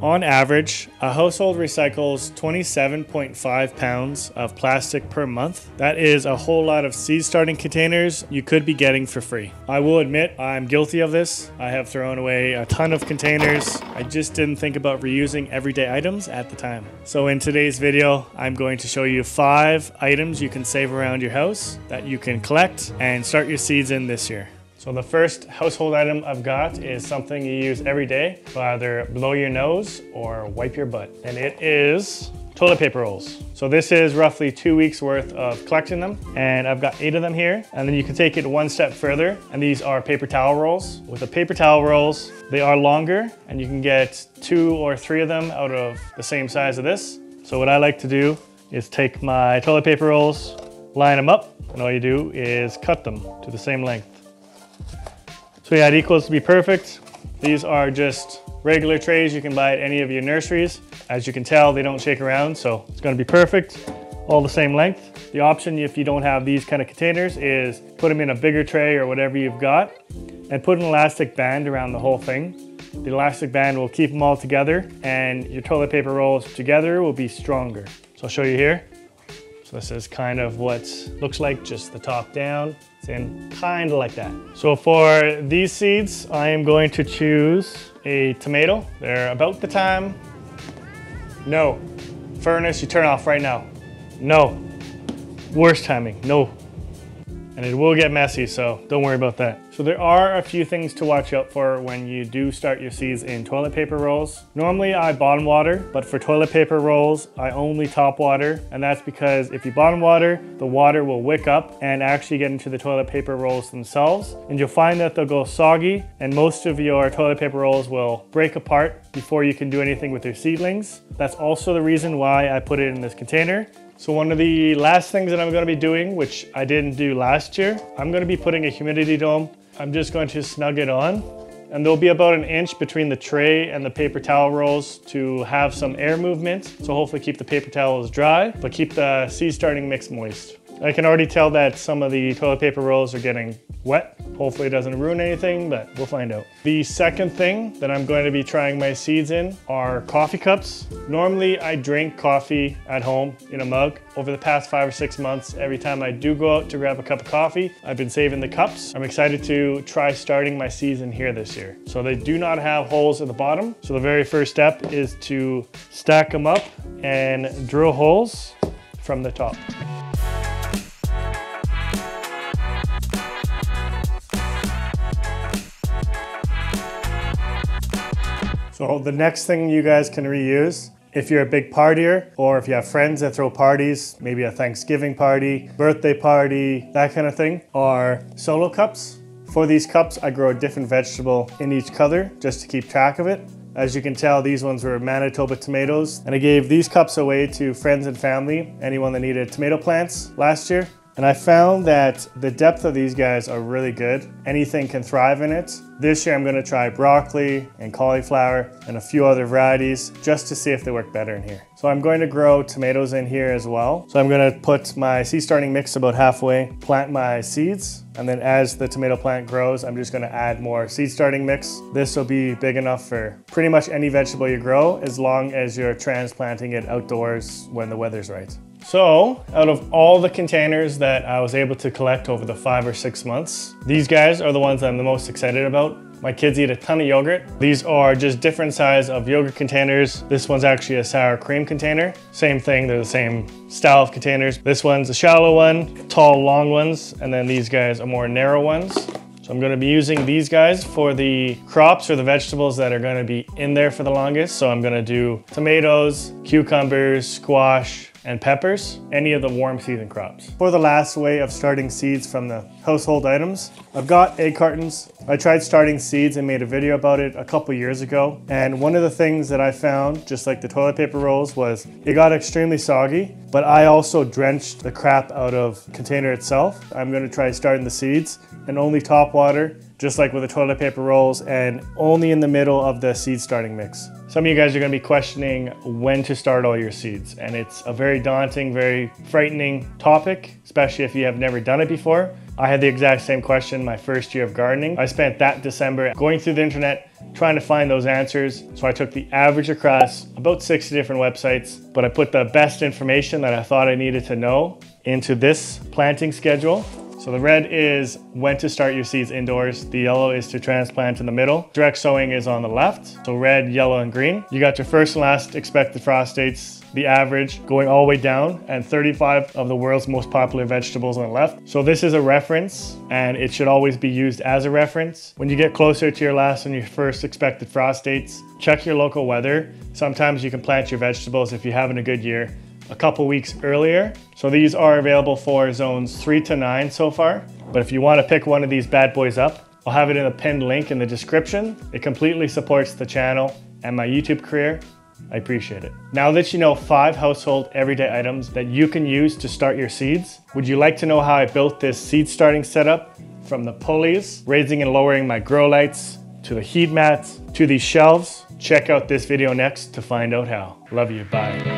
On average, a household recycles 27.5 pounds of plastic per month. That is a whole lot of seed starting containers you could be getting for free. I will admit I'm guilty of this. I have thrown away a ton of containers. I just didn't think about reusing everyday items at the time. So in today's video, I'm going to show you 5 items you can save around your house that you can collect and start your seeds in this year. So the first household item I've got is something you use every day to either blow your nose or wipe your butt. And it is toilet paper rolls. So this is roughly 2 weeks worth of collecting them, and I've got 8 of them here. And then you can take it one step further, and these are paper towel rolls. With the paper towel rolls, they are longer, and you can get 2 or 3 of them out of the same size of this. So what I like to do is take my toilet paper rolls, line them up, and all you do is cut them to the same length. So yeah, it equals to be perfect. These are just regular trays you can buy at any of your nurseries. As you can tell, they don't shake around, so it's gonna be perfect, all the same length. The option, if you don't have these kind of containers, is put them in a bigger tray or whatever you've got, and put an elastic band around the whole thing. The elastic band will keep them all together, and your toilet paper rolls together will be stronger. So I'll show you here. This is kind of what looks like just the top down. It's in kind of like that. So for these seeds, I am going to choose a tomato. They're about the time. No. Furnace, you turn off right now. No. Worst timing. No. And it will get messy, so don't worry about that. So there are a few things to watch out for when you do start your seeds in toilet paper rolls. Normally I bottom water, but for toilet paper rolls, I only top water. And that's because if you bottom water, the water will wick up and actually get into the toilet paper rolls themselves. And you'll find that they'll go soggy, and most of your toilet paper rolls will break apart before you can do anything with your seedlings. That's also the reason why I put it in this container. So one of the last things that I'm going to be doing, which I didn't do last year, I'm going to be putting a humidity dome. I'm just going to snug it on, and there'll be about 1 inch between the tray and the paper towel rolls to have some air movement. So hopefully keep the paper towels dry, but keep the seed starting mix moist. I can already tell that some of the toilet paper rolls are getting wet. Hopefully it doesn't ruin anything, but we'll find out. The second thing that I'm going to be trying my seeds in are coffee cups. Normally I drink coffee at home in a mug. Over the past 5 or 6 months, every time I do go out to grab a cup of coffee, I've been saving the cups. I'm excited to try starting my seeds in here this year. So they do not have holes at the bottom. So the very first step is to stack them up and drill holes from the top. So the next thing you guys can reuse, if you're a big partier, or if you have friends that throw parties, maybe a Thanksgiving party, birthday party, that kind of thing, are solo cups. For these cups, I grow a different vegetable in each color just to keep track of it. As you can tell, these ones were Manitoba tomatoes, and I gave these cups away to friends and family, anyone that needed tomato plants last year. And I found that the depth of these guys are really good. Anything can thrive in it. This year I'm gonna try broccoli and cauliflower and a few other varieties just to see if they work better in here. So I'm going to grow tomatoes in here as well. So I'm gonna put my seed starting mix about halfway, plant my seeds, and then as the tomato plant grows, I'm just gonna add more seed starting mix. This will be big enough for pretty much any vegetable you grow, as long as you're transplanting it outdoors when the weather's right. So, out of all the containers that I was able to collect over the 5 or 6 months, these guys are the ones I'm the most excited about. My kids eat a ton of yogurt. These are just different size of yogurt containers. This one's actually a sour cream container. Same thing, they're the same style of containers. This one's a shallow one, tall, long ones, and then these guys are more narrow ones. So I'm gonna be using these guys for the crops or the vegetables that are gonna be in there for the longest. So I'm gonna do tomatoes, cucumbers, squash, and peppers, any of the warm season crops. For the last way of starting seeds from the household items, I've got egg cartons. I tried starting seeds and made a video about it a couple years ago. And one of the things that I found, just like the toilet paper rolls, was it got extremely soggy, but I also drenched the crap out of the container itself. I'm gonna try starting the seeds and only top water, just like with the toilet paper rolls, and only in the middle of the seed starting mix. Some of you guys are gonna be questioning when to start all your seeds, and it's a very daunting, very frightening topic, especially if you have never done it before. I had the exact same question my first year of gardening. I spent that December going through the internet, trying to find those answers. So I took the average across about 60 different websites, but I put the best information that I thought I needed to know into this planting schedule. So the red is when to start your seeds indoors. The yellow is to transplant in the middle. Direct sowing is on the left. So red, yellow, and green. You got your first and last expected frost dates, the average going all the way down, and 35 of the world's most popular vegetables on the left. So this is a reference and it should always be used as a reference. When you get closer to your last and your first expected frost dates, check your local weather. Sometimes you can plant your vegetables if you're having a good year a couple weeks earlier. So these are available for zones 3 to 9 so far. But if you want to pick one of these bad boys up, I'll have it in a pinned link in the description. It completely supports the channel and my YouTube career. I appreciate it. Now that you know 5 household everyday items that you can use to start your seeds, would you like to know how I built this seed starting setup from the pulleys, raising and lowering my grow lights, to the heat mats, to these shelves? Check out this video next to find out how. Love you, bye.